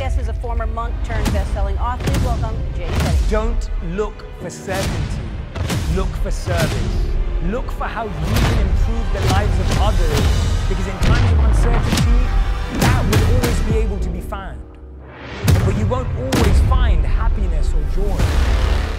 guest is a former monk turned best-selling author. Please welcome Jay Shetty. Don't look for certainty. Look for service. Look for how you can improve the lives of others, because in times of uncertainty, that will always be able to be found. But you won't always find happiness or joy.